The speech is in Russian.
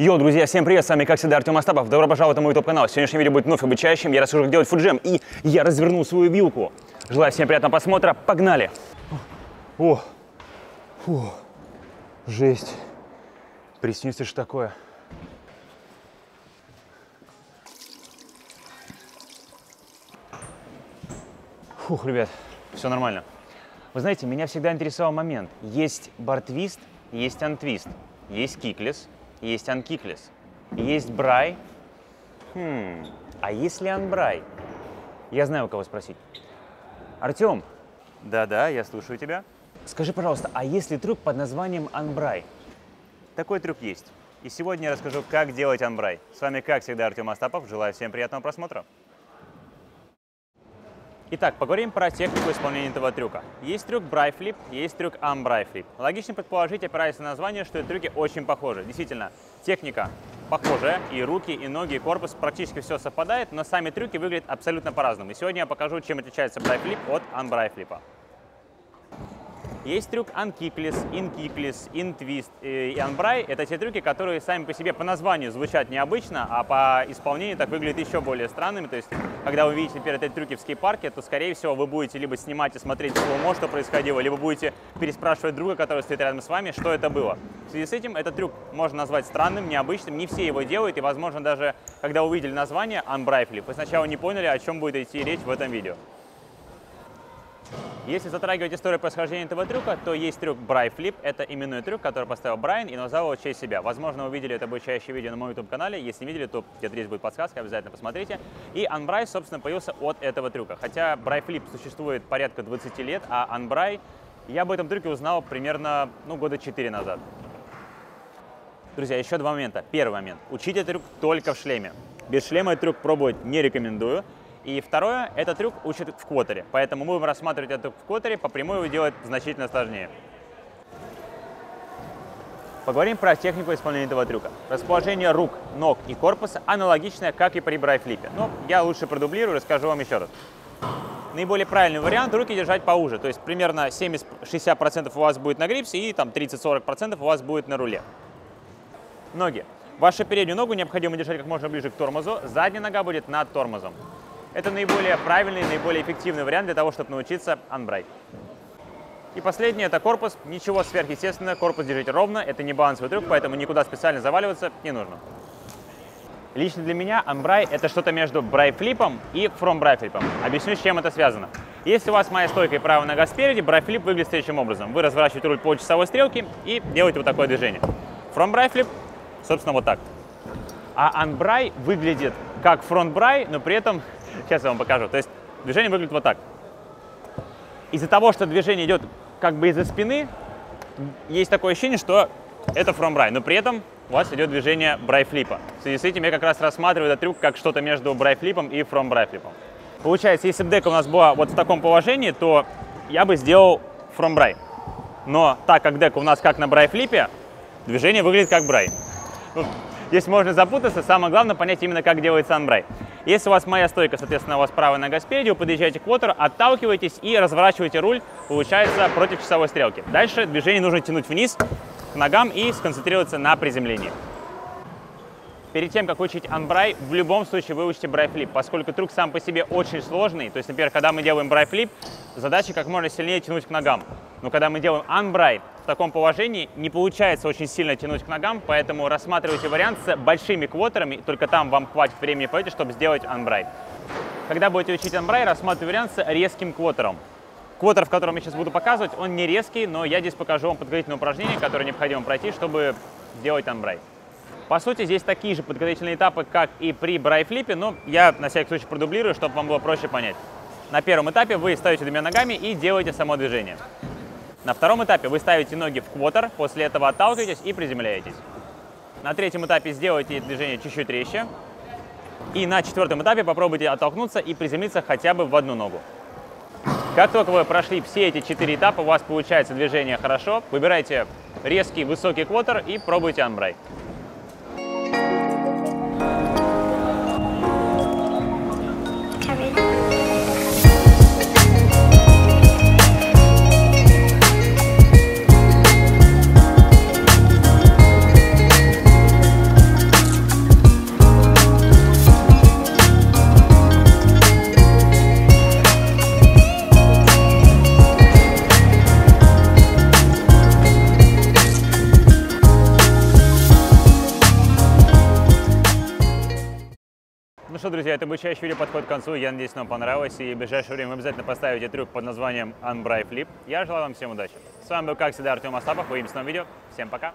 Йо, друзья, всем привет, с вами, как всегда, Артем Астапов. Добро пожаловать на мой YouTube-канал. Сегодняшнее видео будет вновь обучающим. Я расскажу, как делать фуджем, и я развернул свою вилку. Желаю всем приятного просмотра. Погнали! О! Фу! Жесть! Приснится же такое. Фух, ребят, все нормально. Вы знаете, меня всегда интересовал момент. Есть бар-твист, есть антвист, есть киклес, есть анкиклес, есть брай. А если анбрай? Я знаю, у кого спросить. Артем. Да-да, я слушаю тебя. Скажи, пожалуйста, а есть ли трюк под названием анбрай? Такой трюк есть. И сегодня я расскажу, как делать анбрай. С вами, как всегда, Артем Астапов. Желаю всем приятного просмотра. Итак, поговорим про технику исполнения этого трюка. Есть трюк Брайфлип, есть трюк Анбрайфлип. Логично предположить, опираясь на название, что эти трюки очень похожи. Действительно, техника похожая, и руки, и ноги, и корпус, практически все совпадает, но сами трюки выглядят абсолютно по-разному. И сегодня я покажу, чем отличается Брайфлип от Анбрайфлипа. Есть трюк анкиклес, интвист и анбрай. Это те трюки, которые сами по себе по названию звучат необычно, а по исполнению так выглядят еще более странными. То есть, когда вы видите, например, эти трюки в скейт-парке, то, скорее всего, вы будете либо снимать и смотреть слоумо, что происходило, либо будете переспрашивать друга, который стоит рядом с вами, что это было. В связи с этим этот трюк можно назвать странным, необычным, не все его делают, и, возможно, даже когда увидели название Unbri Flip, вы сначала не поняли, о чем будет идти речь в этом видео. Если затрагивать историю происхождения этого трюка, то есть трюк Брайфлип. Это именной трюк, который поставил Брайан и назвал его в честь себя. Возможно, вы видели это обучающее видео на моем YouTube-канале. Если не видели, то где-то здесь будет подсказка, обязательно посмотрите. И Анбрай, собственно, появился от этого трюка. Хотя Брайфлип существует порядка 20 лет, а Анбрай я об этом трюке узнал примерно года 4 назад. Друзья, еще два момента. Первый момент. Учите трюк только в шлеме. Без шлема этот трюк пробовать не рекомендую. И второе, этот трюк учат в квотере, поэтому мы будем рассматривать этот трюк в квотере, по прямой его делать значительно сложнее. Поговорим про технику исполнения этого трюка. Расположение рук, ног и корпуса аналогичное, как и при брайфлипе. Но я лучше продублирую, расскажу вам еще раз. Наиболее правильный вариант – руки держать поуже, то есть примерно 70-60% у вас будет на грипсе и 30-40% у вас будет на руле. Ноги. Вашу переднюю ногу необходимо держать как можно ближе к тормозу, задняя нога будет над тормозом. Это наиболее правильный, наиболее эффективный вариант для того, чтобы научиться анбрай. И последнее – это корпус. Ничего сверхъестественного, корпус держите ровно, это не балансовый трюк, поэтому никуда специально заваливаться не нужно. Лично для меня анбрай – это что-то между брайфлипом и фромбрайфлипом. Объясню, с чем это связано. Если у вас моя стойка и правая нога спереди, брайфлип выглядит следующим образом. Вы разворачиваете руль по часовой стрелке и делаете вот такое движение. Фромбрайфлип, собственно, вот так. А анбрай выглядит как фронтбрай, но при этом… Сейчас я вам покажу. То есть движение выглядит вот так. Из-за того, что движение идет как бы из-за спины, есть такое ощущение, что это фромбрай, но при этом у вас идет движение брайфлипа. В связи с этим я как раз рассматриваю этот трюк как что-то между брайфлипом и фромбрайфлипом. Получается, если бы дека у нас была вот в таком положении, то я бы сделал фромбрай. Но так как дека у нас как на брайфлипе, движение выглядит как брай. Здесь можно запутаться, самое главное понять именно, как делается анбрай. Если у вас моя стойка, соответственно, у вас правая нога спереди, вы подъезжаете к квотеру, отталкиваетесь и разворачиваете руль, получается, против часовой стрелки. Дальше движение нужно тянуть вниз к ногам и сконцентрироваться на приземлении. Перед тем, как учить анбрай, в любом случае выучите брайфлип, поскольку трюк сам по себе очень сложный. То есть, например, когда мы делаем брайфлип, задача как можно сильнее тянуть к ногам. Но когда мы делаем анбрай, в таком положении не получается очень сильно тянуть к ногам, поэтому рассматривайте вариант с большими квотерами, только там вам хватит времени, понимаете, чтобы сделать анбрай. Когда будете учить анбрай, рассматривайте вариант с резким квотером. Квотер, в котором я сейчас буду показывать, он не резкий, но я здесь покажу вам подготовительное упражнение, которое необходимо пройти, чтобы сделать анбрай. По сути, здесь такие же подготовительные этапы, как и при брайфлипе, но я на всякий случай продублирую, чтобы вам было проще понять. На первом этапе вы ставите двумя ногами и делаете само движение. На втором этапе вы ставите ноги в квотер, после этого отталкиваетесь и приземляетесь. На третьем этапе сделайте движение чуть-чуть резче. И на четвертом этапе попробуйте оттолкнуться и приземлиться хотя бы в одну ногу. Как только вы прошли все эти 4 этапа, у вас получается движение хорошо, выбирайте резкий высокий квотер и пробуйте анбрай. что, друзья, это обучающее видео подходит к концу. Я надеюсь, вам понравилось. И в ближайшее время вы обязательно поставите трюк под названием Unbri Flip. Я желаю вам всем удачи. С вами был, как всегда, Артем Астапов. Увидимся в новом видео. Всем пока!